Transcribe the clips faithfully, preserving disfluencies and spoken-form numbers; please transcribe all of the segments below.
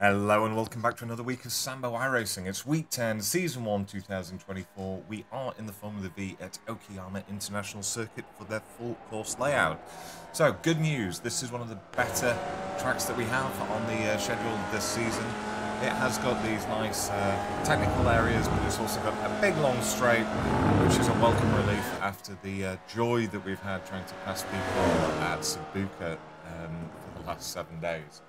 Hello and welcome back to another week of Sambo iRacing. It's week ten, season one, two thousand twenty-four. We are in the Formula V at Okayama International Circuit for their full course layout. So, good news, this is one of the better tracks that we have on the uh, schedule this season. It has got these nice uh, technical areas, but it's also got a big long straight, which is a welcome relief after the uh, joy that we've had trying to pass people at Suzuka um, for the last seven days.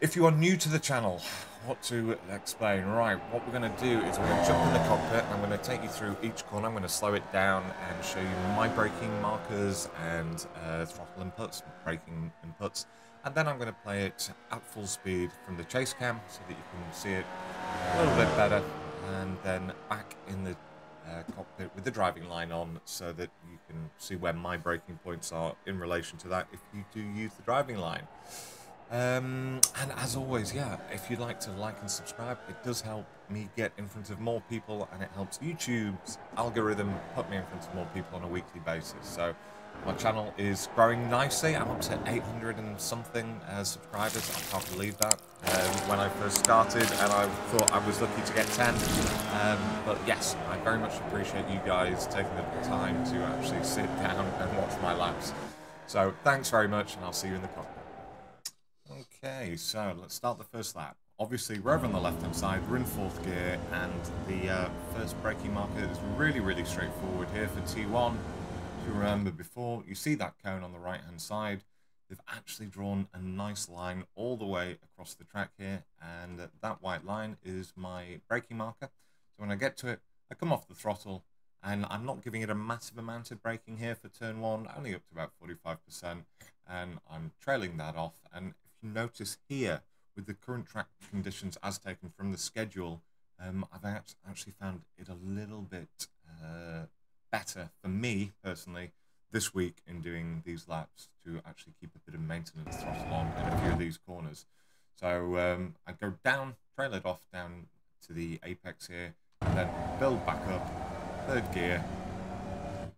If you are new to the channel, what to explain? Right, what we're going to do is we're going to jump in the cockpit. I'm going to take you through each corner. I'm going to slow it down and show you my braking markers and uh, throttle inputs, braking inputs. And then I'm going to play it at full speed from the chase cam so that you can see it a little bit better. And then back in the uh, cockpit with the driving line on so that you can see where my braking points are in relation to that if you do use the driving line. Um, and as always, yeah, if you'd like to like and subscribe, it does help me get in front of more people, and it helps YouTube's algorithm put me in front of more people on a weekly basis. So my channel is growing nicely. I'm up to eight hundred and something uh, subscribers. I can't believe that. Um, when I first started, and I thought I was lucky to get ten. Um, but yes, I very much appreciate you guys taking the time to actually sit down and watch my laps. So thanks very much, and I'll see you in the cockpit. Okay, so let's start the first lap. Obviously, we're over on the left-hand side, we're in fourth gear, and the uh, first braking marker is really, really straightforward here for T one. If you remember before, you see that cone on the right-hand side. They've actually drawn a nice line all the way across the track here, and that white line is my braking marker. So when I get to it, I come off the throttle, and I'm not giving it a massive amount of braking here for turn one, only up to about forty-five percent, and I'm trailing that off. And notice here with the current track conditions as taken from the schedule, um, I've actually found it a little bit uh, better for me personally this week in doing these laps to actually keep a bit of maintenance throttle on in a few of these corners. So um, I go down, trail it off down to the apex here, and then build back up, third gear.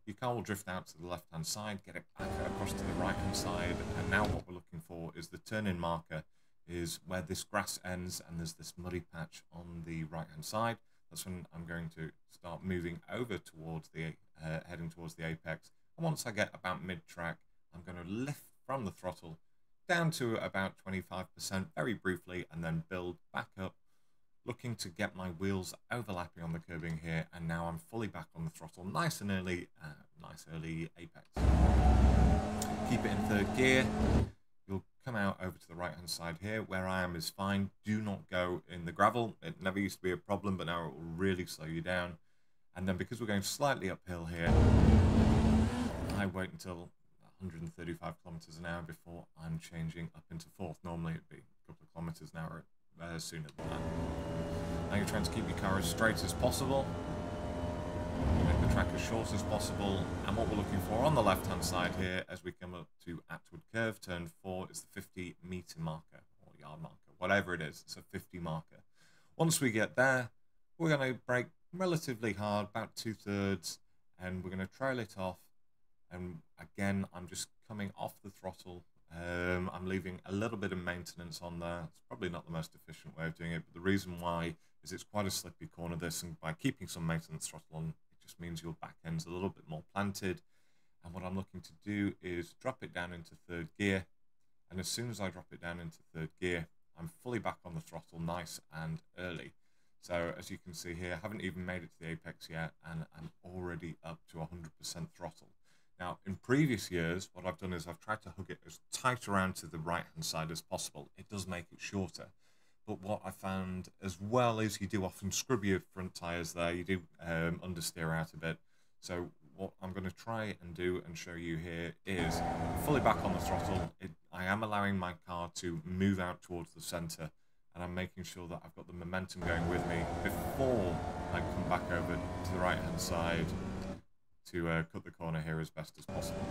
Your car will drift out to the left-hand side, get it back across to the right-hand side, and now what we're looking for is the turn-in marker is where this grass ends and there's this muddy patch on the right-hand side. That's when I'm going to start moving over towards the, uh, heading towards the apex. And once I get about mid-track, I'm going to lift from the throttle down to about twenty-five percent very briefly and then build back up, looking to get my wheels overlapping on the curbing here, and now I'm fully back on the throttle, nice and early, uh, nice early apex. Keep it in third gear. You'll come out over to the right-hand side here. Where I am is fine. Do not go in the gravel. It never used to be a problem, but now it will really slow you down. And then because we're going slightly uphill here, I wait until one hundred thirty-five kilometers an hour before I'm changing up into fourth. Normally it'd be a couple of kilometers an hour Uh, sooner than that. Now you're trying to keep your car as straight as possible, make the track as short as possible, and what we're looking for on the left hand side here as we come up to Aptwood Curve, turn four is the fifty meter marker, or yard marker, whatever it is, it's a fifty marker. Once we get there, we're going to brake relatively hard, about two thirds, and we're going to trail it off, and again I'm just coming off the throttle. Um, I'm leaving a little bit of maintenance on there. It's probably not the most efficient way of doing it, but the reason why is it's quite a slippery corner this, and by keeping some maintenance throttle on, it just means your back end's a little bit more planted. And what I'm looking to do is drop it down into third gear, and as soon as I drop it down into third gear, I'm fully back on the throttle nice and early. So as you can see here, I haven't even made it to the apex yet, and I'm already up to one hundred percent throttle. Now, in previous years, what I've done is I've tried to hook it as tight around to the right-hand side as possible. It does make it shorter. But what I found as well is you do often scrub your front tyres there. You do um, understeer out a bit. So what I'm going to try and do and show you here is fully back on the throttle. It, I am allowing my car to move out towards the centre, and I'm making sure that I've got the momentum going with me before I come back over to the right-hand side to uh, cut the corner here as best as possible.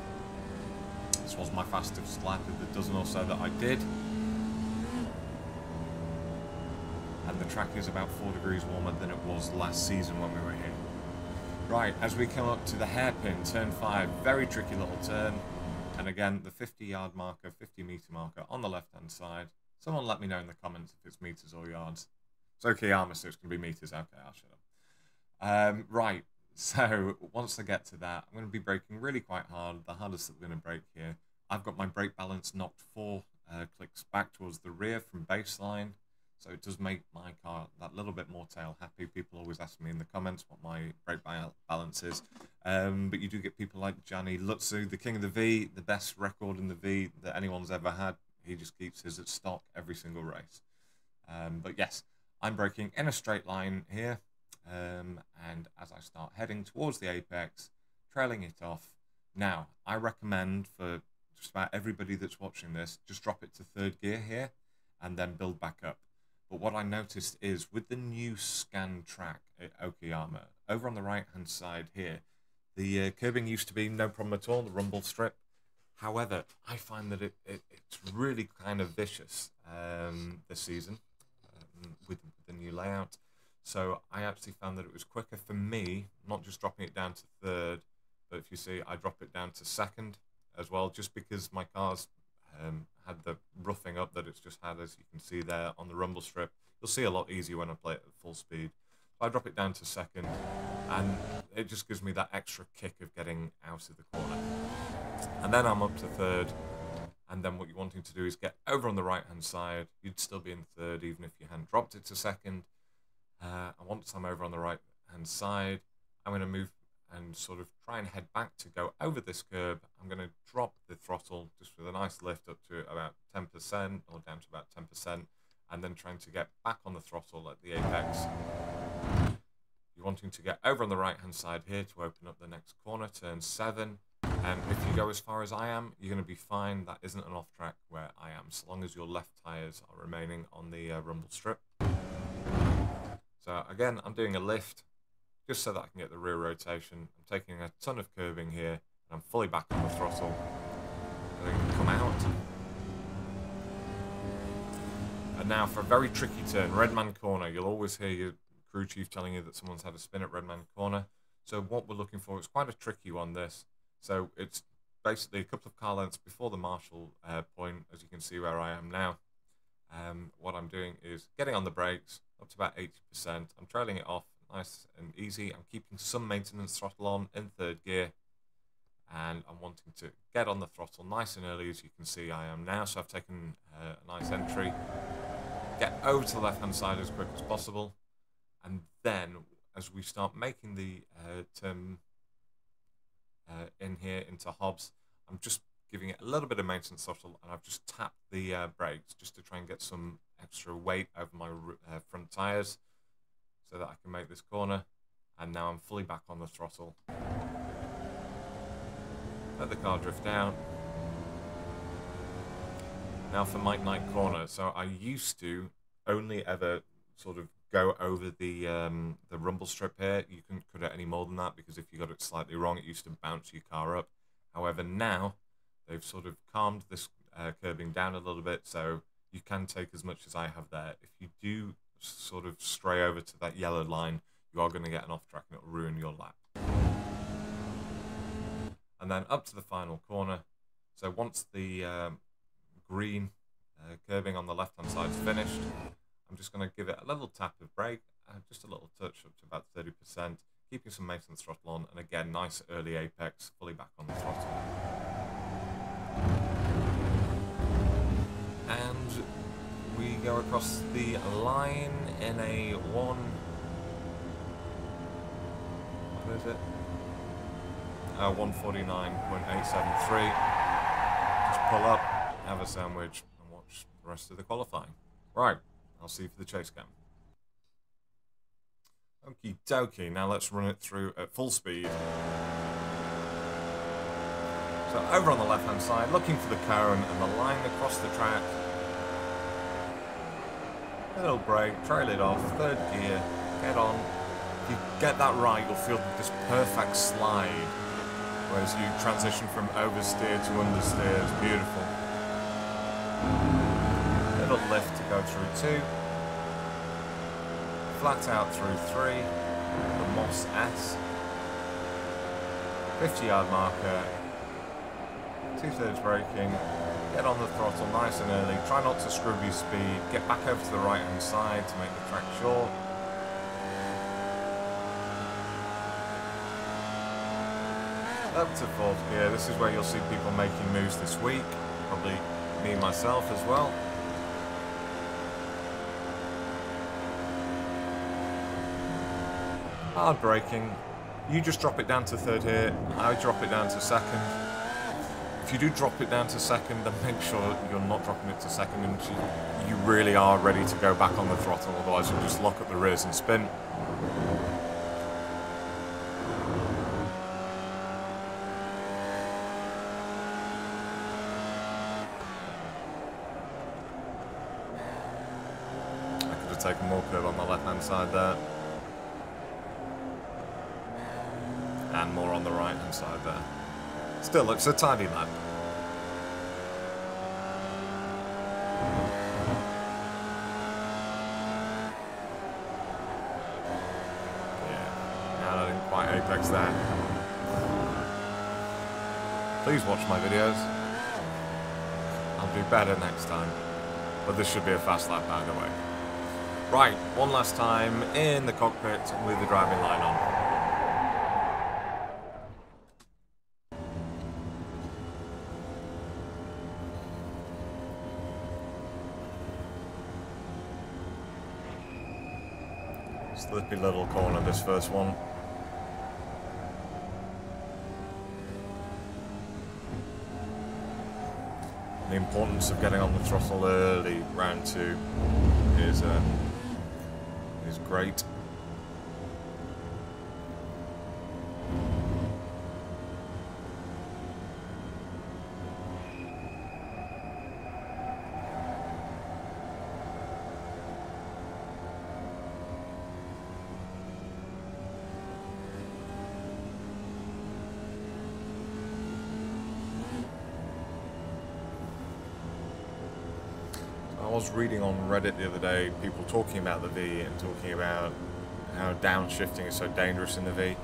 This was my fastest lap of the dozen or so that I did. And the track is about four degrees warmer than it was last season when we were here. Right, as we come up to the hairpin, turn five, very tricky little turn. And again, the fifty yard marker, fifty meter marker on the left hand side. Someone let me know in the comments if it's meters or yards. It's Okayama, so it's going to be meters. Okay, I'll shut up. Um, right, so once I get to that, I'm going to be braking really quite hard. The hardest that we're going to brake here. I've got my brake balance knocked four uh, clicks back towards the rear from baseline. So it does make my car that little bit more tail happy. People always ask me in the comments what my brake balance is. Um, but you do get people like Gianni Lutsu, the king of the V, the best record in the V that anyone's ever had. He just keeps his at stock every single race. Um, but yes, I'm braking in a straight line here. Um, and as I start heading towards the apex, trailing it off. Now, I recommend for just about everybody that's watching this, just drop it to third gear here and then build back up. But what I noticed is with the new scan track at Okayama, over on the right-hand side here, the uh, curbing used to be no problem at all, the rumble strip. However, I find that it, it it's really kind of vicious um, this season um, with the new layout. So I actually found that it was quicker for me, not just dropping it down to third, but if you see, I drop it down to second as well, just because my car's Um, had the roughing up that it's just had, as you can see there on the rumble strip. You'll see a lot easier when I play it at full speed. So I drop it down to second, and it just gives me that extra kick of getting out of the corner. And then I'm up to third, and then what you're wanting to do is get over on the right-hand side. You'd still be in third, even if you hadn't dropped it to second. Uh, and once I'm over on the right-hand side, I'm going to move and sort of try and head back to go over this curb. I'm going to drop the throttle just with a nice lift up to about ten percent, or down to about ten percent, and then trying to get back on the throttle at the apex. You're wanting to get over on the right-hand side here to open up the next corner, turn seven, and if you go as far as I am, you're going to be fine. That isn't an off-track where I am, so long as your left tyres are remaining on the uh, rumble strip. So again, I'm doing a lift, just so that I can get the rear rotation. I'm taking a ton of curbing here, and I'm fully back on the throttle. And then come out. And now for a very tricky turn, Redman corner. You'll always hear your crew chief telling you that someone's had a spin at Redman corner. So what we're looking for is quite a tricky one, this. So it's basically a couple of car lengths before the marshal uh, point, as you can see where I am now. Um, what I'm doing is getting on the brakes, up to about eighty percent. I'm trailing it off. Nice and easy. I'm keeping some maintenance throttle on in third gear, and I'm wanting to get on the throttle nice and early, as you can see I am now. So I've taken uh, a nice entry, get over to the left hand side as quick as possible, and then as we start making the uh, turn uh, in here into Hobbs, I'm just giving it a little bit of maintenance throttle, and I've just tapped the uh, brakes just to try and get some extra weight over my uh, front tyres, so that I can make this corner. And now I'm fully back on the throttle. Let the car drift down. Now for Mike Knight corner. So I used to only ever sort of go over the um, the rumble strip here. You couldn't cut it any more than that, because if you got it slightly wrong, it used to bounce your car up. However, now they've sort of calmed this uh, curbing down a little bit, so you can take as much as I have there. If you do sort of stray over to that yellow line, you are going to get an off track and it'll ruin your lap. And then up to the final corner. So once the um, green uh, curbing on the left hand side is finished, I'm just going to give it a little tap of brake, uh, just a little touch up to about thirty percent, keeping some maintenance throttle on, and again, nice early apex, fully back on the throttle. And we go across the line in a one, what is it? Uh, one forty-nine point eight seven three. Just pull up, have a sandwich, and watch the rest of the qualifying. Right, I'll see you for the chase cam. Okie dokie, now let's run it through at full speed. So over on the left hand side, looking for the cone and the line across the track. Little brake, trail it off, third gear, get on. If you get that right, you'll feel this perfect slide, whereas you transition from oversteer to understeer. It's beautiful. Little lift to go through two, flat out through three, the Moss S, fifty yard marker, two thirds braking, get on the throttle nice and early, try not to screw your speed, get back over to the right hand side to make the track short. Up to fourth gear, this is where you'll see people making moves this week, probably me myself as well. Hard braking, you just drop it down to third here, I drop it down to second. If you do drop it down to second, then make sure you're not dropping it to second and you really are ready to go back on the throttle, otherwise you'll just lock up the rears and spin. I could have taken more curve on my left hand side there. And more on the right hand side there. Still looks a tidy lap. Yeah, no, I didn't quite apex there. Please watch my videos. I'll do better next time. But this should be a fast lap by the way. Right, one last time in the cockpit with the driving line on. Slippy little corner, this first one. The importance of getting on the throttle early, round two, is uh, is great. I was reading on Reddit the other day, people talking about the V and talking about how downshifting is so dangerous in the V.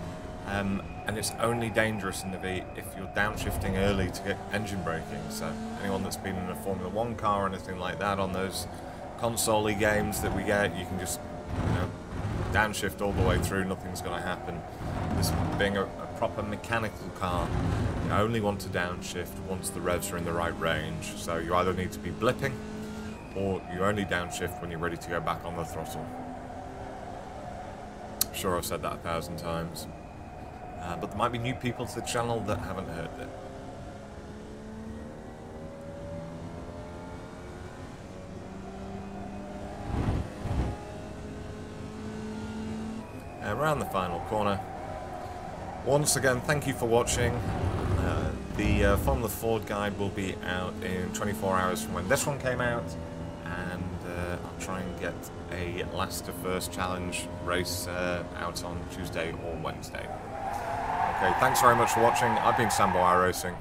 Um, and it's only dangerous in the V if you're downshifting early to get engine braking. So anyone that's been in a Formula One car or anything like that, on those console-y games that we get, you can just, you know, downshift all the way through, nothing's going to happen. This being a, a proper mechanical car, you only want to downshift once the revs are in the right range. So you either need to be blipping, or you only downshift when you're ready to go back on the throttle. I'm sure I've said that a thousand times. Uh, but there might be new people to the channel that haven't heard it. And around the final corner. Once again, thank you for watching. Uh, the uh, Formula Ford guide will be out in twenty-four hours from when this one came out. Uh, I'll try and get a last to first challenge race uh, out on Tuesday or Wednesday. Okay, thanks very much for watching. I've been Sambo iRacing.